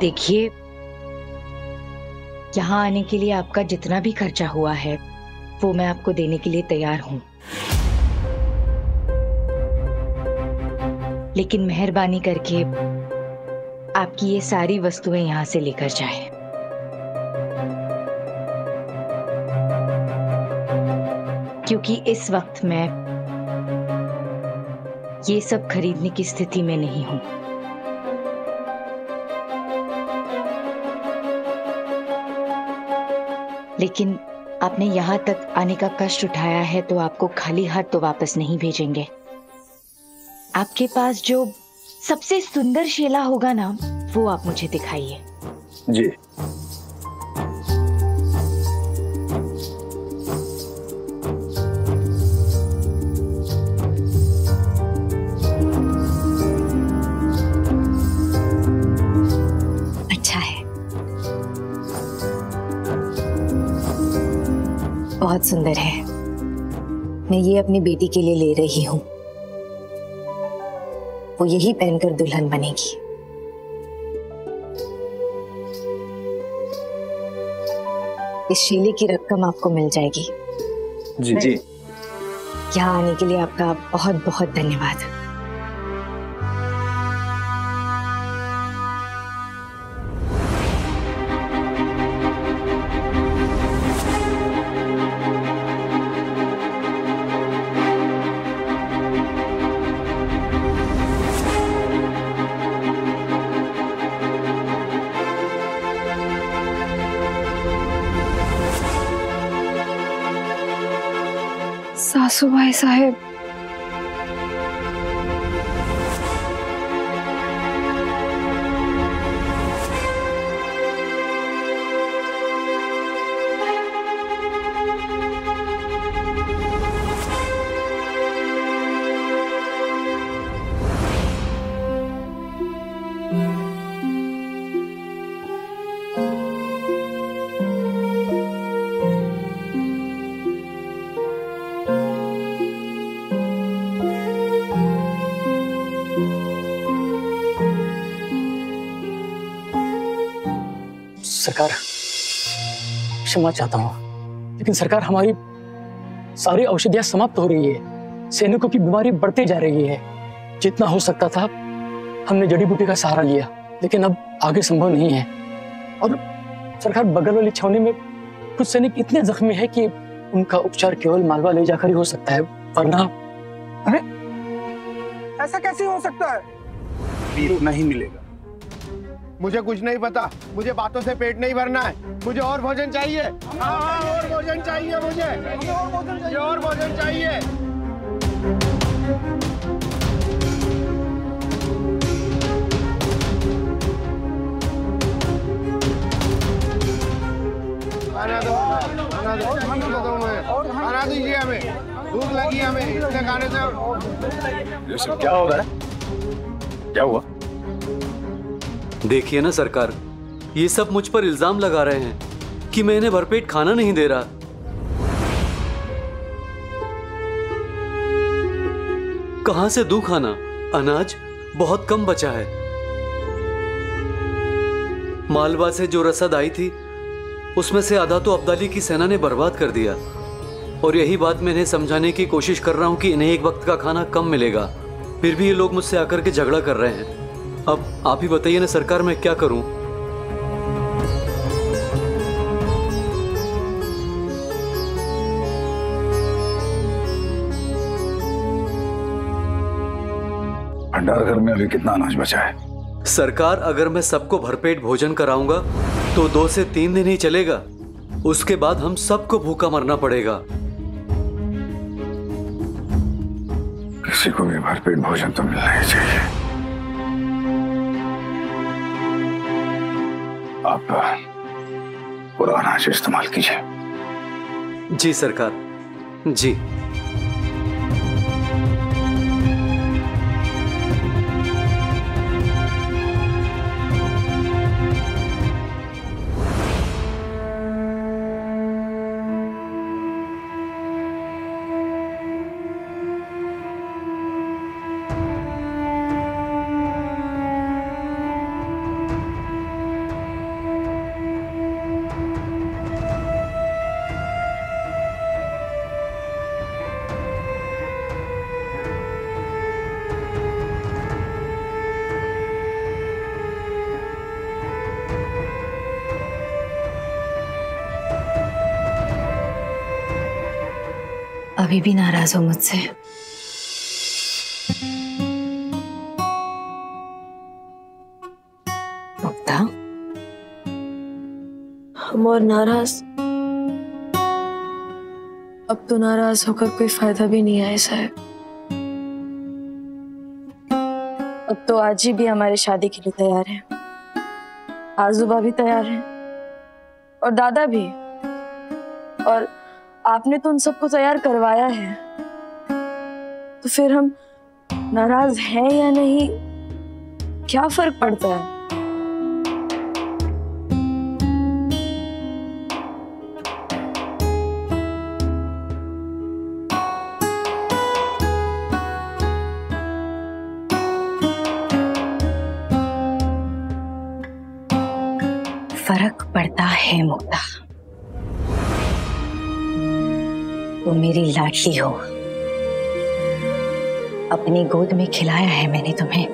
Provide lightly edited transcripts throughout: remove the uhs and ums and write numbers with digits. देखिए, यहाँ आने के लिए आपका जितना भी खर्चा हुआ है वो मैं आपको देने के लिए तैयार हूँ, लेकिन मेहरबानी करके आपकी ये सारी वस्तुएं यहाँ से लेकर जाएं। क्योंकि इस वक्त मैं ये सब खरीदने की स्थिति में नहीं हूं। लेकिन आपने यहाँ तक आने का कष्ट उठाया है तो आपको खाली हाथ तो वापस नहीं भेजेंगे। आपके पास जो सबसे सुंदर शेला होगा ना, वो आप मुझे दिखाइए। जी। अच्छा है, बहुत सुंदर है। मैं ये अपनी बेटी के लिए ले रही हूँ, वो यही पहनकर दुल्हन बनेगी। इस शीले की रकम आपको मिल जाएगी। जी जी। यहाँ आने के लिए आपका बहुत बहुत धन्यवाद। सासू भाई साहब, सरकार क्षमा चाहता हूँ, लेकिन सरकार हमारी सारी औषधियां समाप्त हो रही है। सैनिकों की बीमारी बढ़ती जा रही है। जितना हो सकता था हमने जड़ी बूटी का सहारा लिया, लेकिन अब आगे संभव नहीं है। और सरकार, बगल वाली छावनी में कुछ सैनिक इतने जख्मी हैं कि उनका उपचार केवल मालवा ले जाकर ही हो सकता है, वरना। अरे ऐसा कैसे हो सकता है? नहीं मिलेगा। मुझे कुछ नहीं पता, मुझे बातों से पेट नहीं भरना है। मुझे और भोजन चाहिए। हाँ, और भोजन चाहिए। मुझे और भोजन चाहिए। खाना दो, खाना दो, खाना दो, खाना दीजिए हमें। भूख लगी हमें इतने खाने से। क्या हो रहा है? क्या हुआ? देखिए ना सरकार, ये सब मुझ पर इल्जाम लगा रहे हैं कि मैं इन्हें भरपेट खाना नहीं दे रहा। कहां से दूं खाना? अनाज बहुत कम बचा है। मालवा से जो रसद आई थी उसमें से आधा तो अब्दाली की सेना ने बर्बाद कर दिया। और यही बात मैं इन्हें समझाने की कोशिश कर रहा हूं कि इन्हें एक वक्त का खाना कम मिलेगा, फिर भी ये लोग मुझसे आकर के झगड़ा कर रहे हैं। अब आप ही बताइए ना सरकार, मैं क्या करूं? भंडारघर में अभी कितना अनाज बचा है? सरकार, अगर मैं सबको भरपेट भोजन कराऊंगा तो 2 से 3 दिन ही चलेगा। उसके बाद हम सबको भूखा मरना पड़ेगा। किसी को भी भरपेट भोजन तो मिलना ही चाहिए। आप पुराना अनाज इस्तेमाल कीजिए। जी सरकार, जी। अभी भी नाराज हो मुझसे। मुक्ता, हम और नाराज, अब तो नाराज होकर कोई फायदा भी नहीं है साहब। अब तो आजी भी हमारे शादी के लिए तैयार है, आजूबा भी तैयार है और दादा भी, और आपने तो उन सबको तैयार करवाया है। तो फिर हम नाराज हैं या नहीं, क्या फर्क पड़ता है? फर्क पड़ता है मुक्ता, वो मेरी लाडली हो, अपनी गोद में खिलाया है मैंने तुम्हें।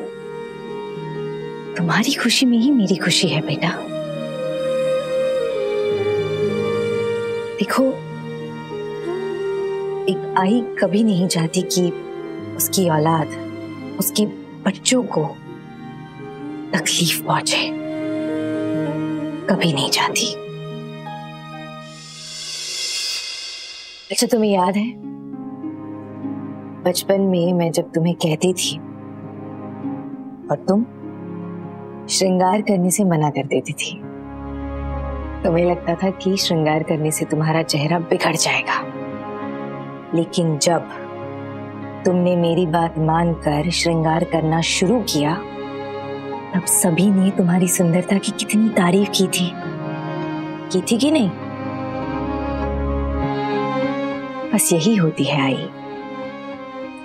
तुम्हारी खुशी में ही मेरी खुशी है बेटा। देखो, एक आई कभी नहीं चाहती कि उसकी औलाद, उसके बच्चों को तकलीफ पहुंचे, कभी नहीं चाहती। अच्छा, तुम्हें याद है बचपन में मैं जब तुम्हें कहती थी और तुम श्रृंगार करने से मना कर देती थी? तुम्हें लगता था कि श्रृंगार करने से तुम्हारा चेहरा बिगड़ जाएगा, लेकिन जब तुमने मेरी बात मानकर श्रृंगार करना शुरू किया, तब सभी ने तुम्हारी सुंदरता की कितनी तारीफ की थी कि नहीं? बस यही होती है आई,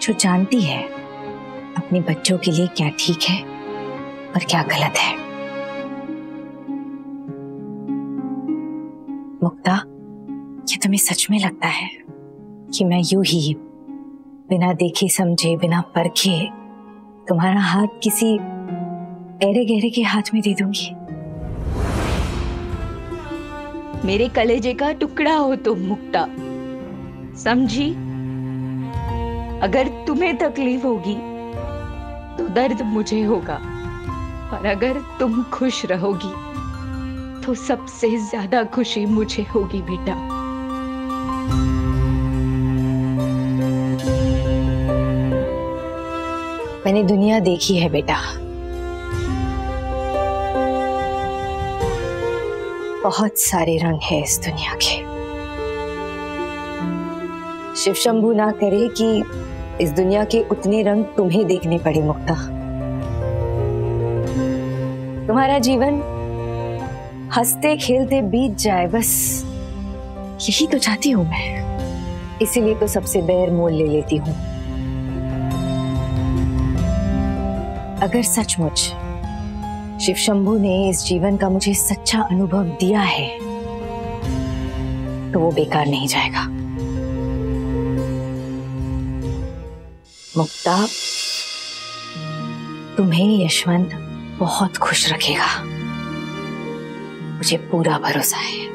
जो जानती है अपने बच्चों के लिए क्या ठीक है और क्या गलत है। मुक्ता, क्या तुम्हें सच में लगता है कि मैं यूं ही बिना देखे समझे, बिना परखे तुम्हारा हाथ किसी ऐरे गहरे के हाथ में दे दूंगी? मेरे कलेजे का टुकड़ा हो तुम मुक्ता, समझी? अगर तुम्हें तकलीफ होगी तो दर्द मुझे होगा, और अगर तुम खुश रहोगी तो सबसे ज्यादा खुशी मुझे होगी बेटा। मैंने दुनिया देखी है बेटा, बहुत सारे रंग हैं इस दुनिया के। शिव शंभू ना करे कि इस दुनिया के उतने रंग तुम्हें देखने पड़े मुक्ता। तुम्हारा जीवन हंसते खेलते बीत जाए, बस यही तो चाहती हूं मैं। इसीलिए तो सबसे बैर मोल ले लेती हूं। अगर सचमुच शिव शंभू ने इस जीवन का मुझे सच्चा अनुभव दिया है, तो वो बेकार नहीं जाएगा। मुक्ता, तुम्हें यशवंत बहुत खुश रखेगा, मुझे पूरा भरोसा है।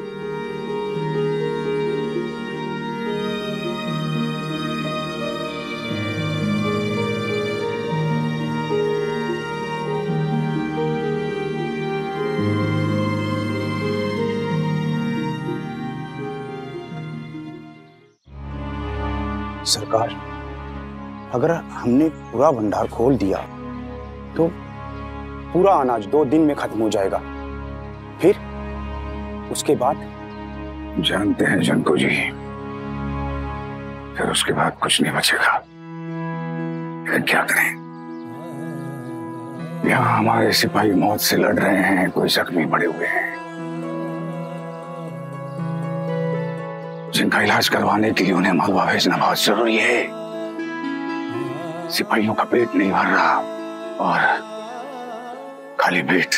सरकार, अगर हमने पूरा भंडार खोल दिया तो पूरा अनाज 2 दिन में खत्म हो जाएगा, फिर उसके बाद? जानते हैं जंको जी, फिर उसके बाद कुछ नहीं बचेगा। फिर क्या करें? यहाँ हमारे सिपाही मौत से लड़ रहे हैं, कोई जख्मी पड़े हुए हैं, जिनका इलाज करवाने के लिए उन्हें मालवा भेजना बहुत जरूरी है। सिपाहियों का पेट नहीं भर रहा, और खाली पेट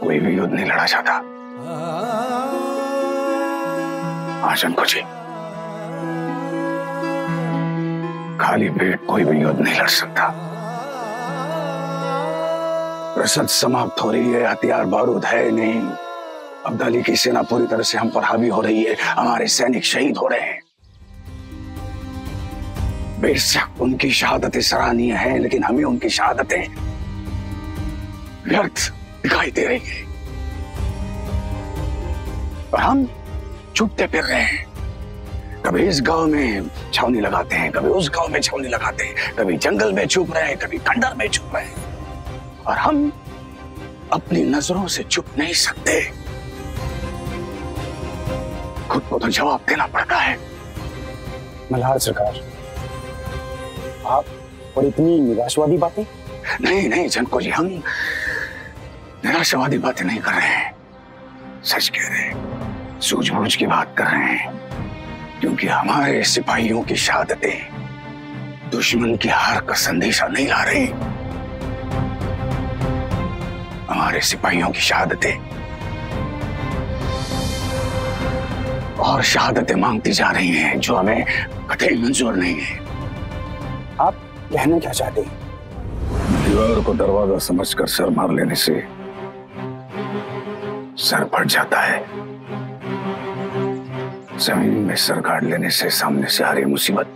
कोई भी युद्ध नहीं लड़ा जाता। जनको जी, खाली पेट कोई भी युद्ध नहीं लड़ सकता। रसद समाप्त हो रही है, हथियार बारूद है नहीं, अब्दाली की सेना पूरी तरह से हम पर हावी हो रही है, हमारे सैनिक शहीद हो रहे हैं। बेशक उनकी शहादतें सराहनीय हैं, लेकिन हमें उनकी शहादतें व्यर्थ दिखाई दे रही है और हम चुपते फिर रहे हैं। कभी इस गांव में छावनी लगाते हैं, कभी उस गांव में छावनी लगाते हैं, कभी जंगल में छुप रहे हैं, कभी खंडर में छुप रहे हैं और हम अपनी नजरों से छुप नहीं सकते। खुद को तो जवाब देना पड़ता है। मल्हार सरकार, आप और इतनी निराशवादी बातें? नहीं जनको जी, हम निराशावादी बातें नहीं कर रहे हैं, सच कह रहे हैं, सूझबूझ की बात कर रहे हैं, क्योंकि हमारे सिपाहियों की शहादतें दुश्मन की हार का संदेशा नहीं ला रही। हमारे सिपाहियों की शहादतें और शहादतें मांगती जा रही हैं, जो हमें कतई मंजूर नहीं है। आप कहना क्या चाहते हैं? दीवार को दरवाजा समझकर सर मार लेने से सर फट जाता है, जमीन में सर गाड़ लेने से सामने से आ रही मुसीबत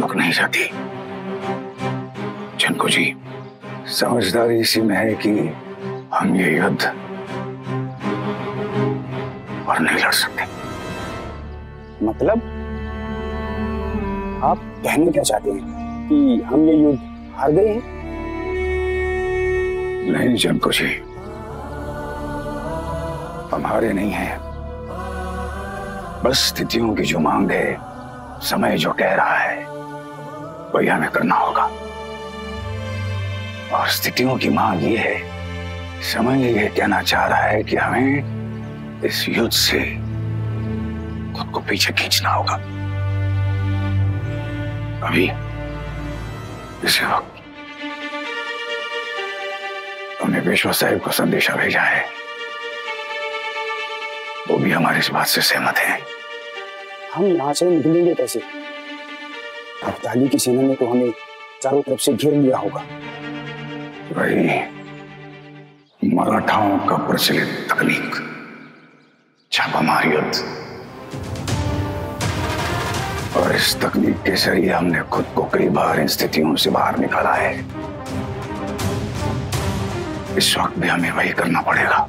रुक नहीं जाती। जनकू जी, समझदारी इसी में है कि हम ये युद्ध और नहीं लड़ सकते। मतलब आप कहना क्या चाहते हैं कि हम ये युद्ध हार गए हैं? नहीं जनकोजी, हम हारे नहीं हैं। बस स्थितियों की जो मांग है, समय जो कह रहा है, वही हमें करना होगा। और स्थितियों की मांग ये है, समय ये कहना चाह रहा है कि हमें इस युद्ध से खुद को पीछे खींचना होगा। अभी इसी वक्त हमने पेशवा साहिब को संदेशा भेजा है, वो भी हमारी इस बात से सहमत हैं। हम यहाँ से निकलेंगे कैसे? अब्दाली की सेना ने तो हमें चारों तरफ से घेर लिया होगा। वही मराठाओं का प्रचलित तकनीक, छापामार युद्ध, और इस तकनीक के जरिए हमने खुद को कई बार इन स्थितियों से बाहर निकाला है। इस वक्त भी हमें वही करना पड़ेगा।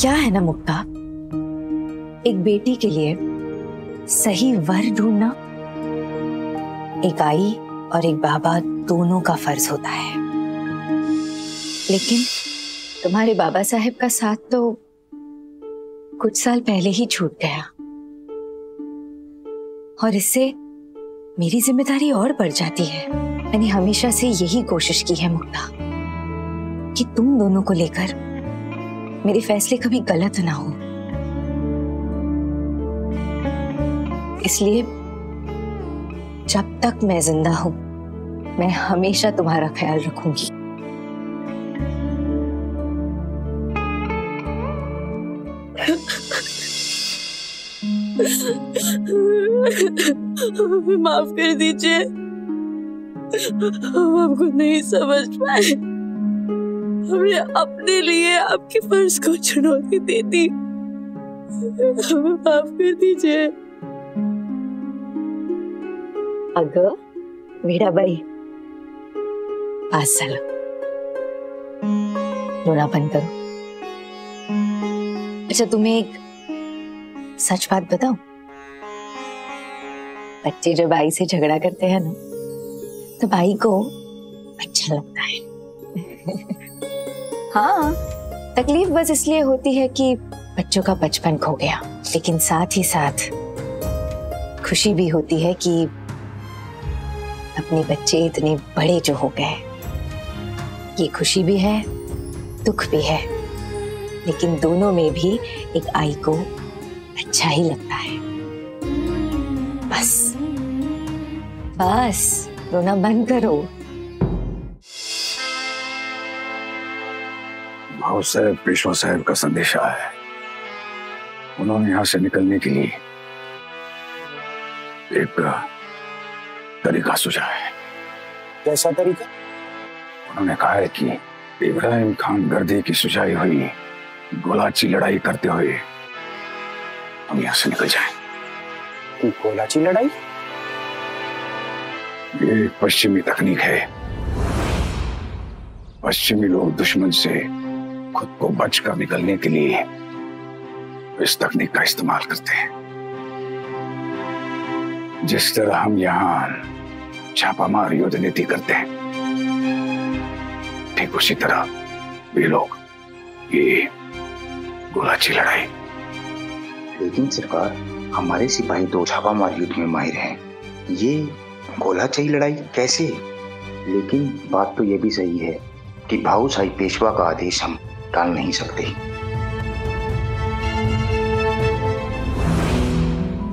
क्या है ना मुक्ता, एक बेटी के लिए सही वर ढूंढना एक आई और एक बाबा दोनों का फर्ज होता है, लेकिन तुम्हारे बाबा साहब का साथ तो कुछ साल पहले ही छूट गया और इससे मेरी जिम्मेदारी और बढ़ जाती है। मैंने हमेशा से यही कोशिश की है मुक्ता कि तुम दोनों को लेकर मेरे फैसले कभी गलत ना हो, इसलिए जब तक मैं जिंदा हूं मैं हमेशा तुम्हारा ख्याल रखूंगी। माफ कर दीजिए, हम आपको नहीं समझ पाए। हमने अपने लिए आपके फर्ज को चुनौती दे दी, हमें माफ कर दीजिए। अगर मेरा भाई आसल रोनापन करो। अच्छा, तुम्हें एक सच बात बताओ, बच्चे जब भाई से झगड़ा करते हैं ना तो भाई को अच्छा लगता है। हाँ, तकलीफ बस इसलिए होती है कि बच्चों का बचपन खो गया, लेकिन साथ ही साथ खुशी भी होती है कि अपने बच्चे इतने बड़े जो हो गए। ये खुशी भी है, दुख भी है, लेकिन दोनों में भी एक आई को अच्छा ही लगता है। बस रोना बंद करो। लाहौर से पेशवा साहब का संदेश आया है। उन्होंने यहाँ से निकलने के लिए एक तरीका सुझाया है। कैसा तरीका? उन्होंने कहा है कि इब्राहिम खान गर्दी की सुझाई हुई गोलाची लड़ाई करते हुए हम यहाँ से निकल जाएं। कि गोलाची लड़ाई? ये पश्चिमी तकनीक है। पश्चिमी लोग दुश्मन से खुद को बचकर निकलने के लिए इस तकनीक का इस्तेमाल करते हैं। जिस तरह हम यहाँ छापामार युद्ध नीति करते हैं, ठीक उसी तरह ये लोग ये गोलाची लड़ाई। लेकिन सरकार, हमारे सिपाही दो छापामार युद्ध में माहिर हैं, ये गोलाची लड़ाई कैसे? लेकिन बात तो ये भी सही है कि भाऊ साहिब पेशवा का आदेश हम टाल नहीं सकते।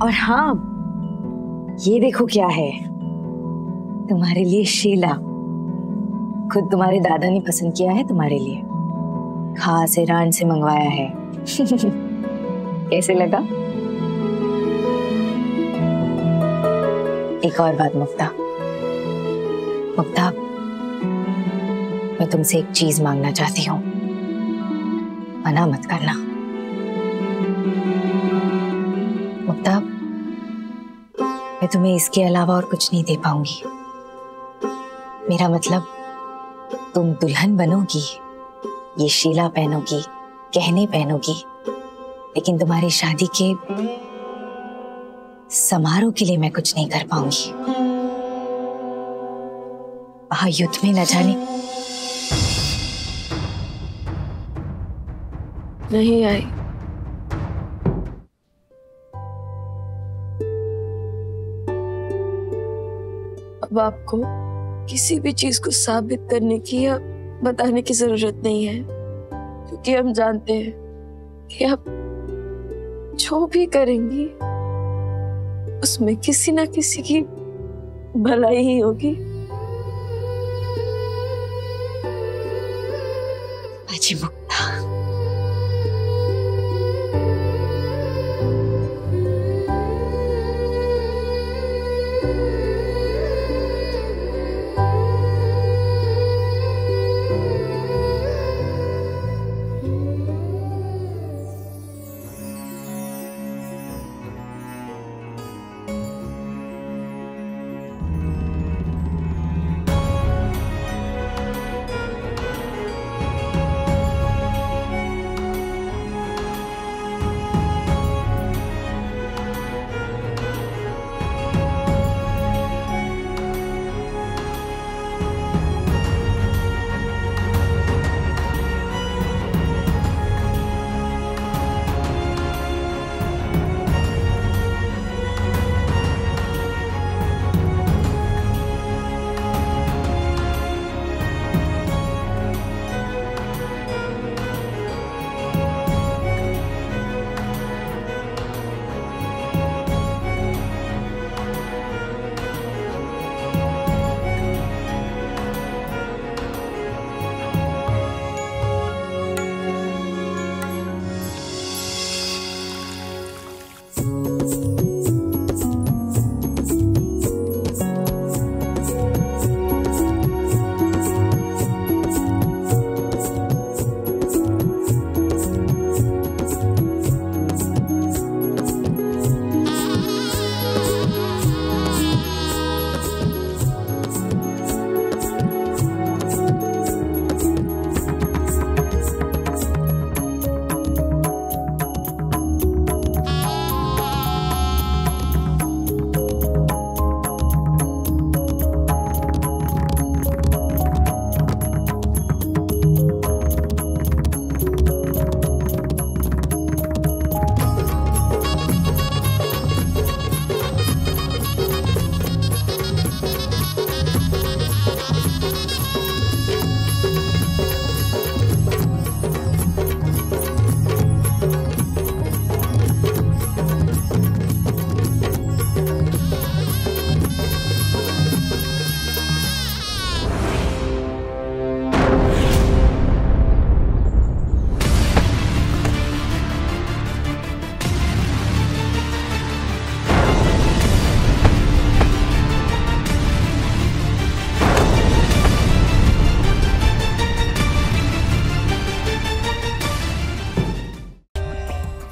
और हाँ, ये देखो क्या है तुम्हारे लिए शीला। खुद तुम्हारे दादा ने पसंद किया है तुम्हारे लिए, खास ईरान से मंगवाया है। कैसे लगा? एक और बात मुक्ता, मुक्ता मैं तुमसे एक चीज मांगना चाहती हूँ, मना मत करना। मुक्ता मैं तुम्हें इसके अलावा और कुछ नहीं दे पाऊंगी। मेरा मतलब तुम दुल्हन बनोगी, ये शीला पहनोगी, गहने पहनोगी, लेकिन तुम्हारी शादी के समारोह के लिए मैं कुछ नहीं कर पाऊंगी। वहां युद्ध में न जाने। नहीं आई। अब आपको किसी भी चीज को साबित करने की या बताने की जरूरत नहीं है, क्योंकि हम जानते हैं कि आप जो भी करेंगी उसमें किसी ना किसी की भलाई ही होगी। बाजी मुक्ता,